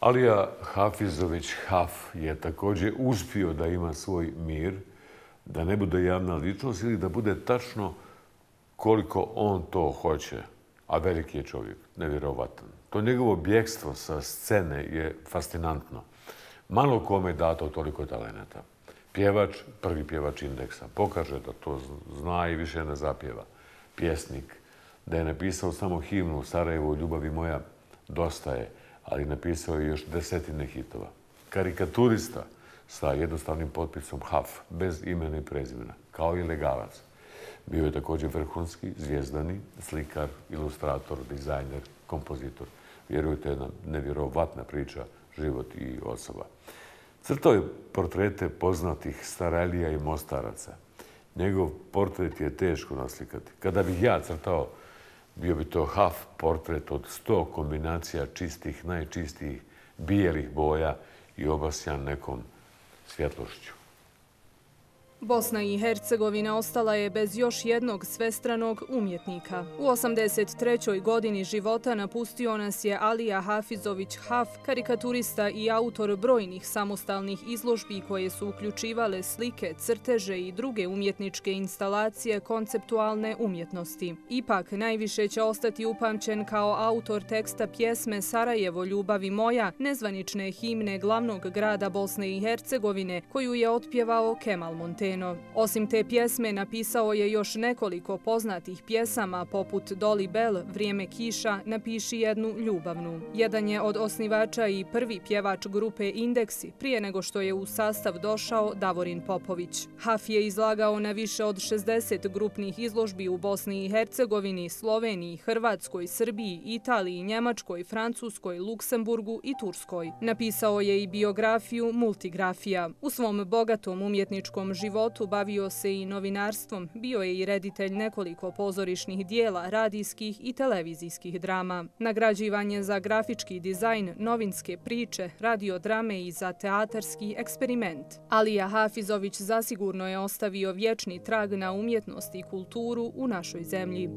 Alija Hafizović-Haf je također uspio da ima svoj mir, da ne bude javna ličnost ili da bude tačno koliko on to hoće. A veliki je čovjek, nevjerovatan. To njegovo bjekstvo sa scene je fascinantno. Malo kome je dato toliko talenata. Pjevač, prvi pjevač Indeksa, pokaže da to zna i više ne zapjeva. Pjesnik, da je napisao samo himnu Sarajevo, ljubavi moja, dosta je, ali napisao je još desetine hitova. Karikaturista sa jednostavnim potpisom Haf, bez imena i prezimena, kao i legalac. Bio je također vrhunski, zvijezdani, slikar, ilustrator, dizajner, kompozitor. Vjerujte, jedna nevjerovatna priča, život i osoba. Crtao je portrete poznatih starelija i mostaraca. Njegov portret je teško naslikati. Kada bih ja crtao, bio bi to Haf portret od 100 kombinacija čistih, najčistijih, bijelih boja i obasjan nekom svjetlošću. Bosna i Hercegovina ostala je bez još jednog svestranog umjetnika. U 83. godini života napustio nas je Alija Hafizović-Haf, karikaturista i autor brojnih samostalnih izložbi koje su uključivale slike, crteže i druge umjetničke instalacije konceptualne umjetnosti. Ipak, najviše će ostati upamćen kao autor teksta pjesme Sarajevo, ljubavi moja, nezvanične himne glavnog grada Bosne i Hercegovine, koju je otpjevao Kemal Monte. Osim te pjesme napisao je još nekoliko poznatih pjesama poput Dolly Bell, Vrijeme kiša, napiši jednu ljubavnu. Jedan je od osnivača i prvi pjevač grupe Indeksi, prije nego što je u sastav došao Davorin Popović. Haf je izlagao na više od 60 grupnih izložbi u Bosni i Hercegovini, Sloveniji, Hrvatskoj, Srbiji, Italiji, Njemačkoj, Francuskoj, Luksemburgu i Turskoj. Napisao je i biografiju Multigrafija. U svom bogatom umjetničkom životu bavio se i novinarstvom, bio je i reditelj nekoliko pozorišnih dijela, radijskih i televizijskih drama. Nagrađivan je za grafički dizajn, novinske priče, radiodrame i za teatarski eksperiment. Alija Hafizović zasigurno je ostavio vječni trag na umjetnost i kulturu u našoj zemlji.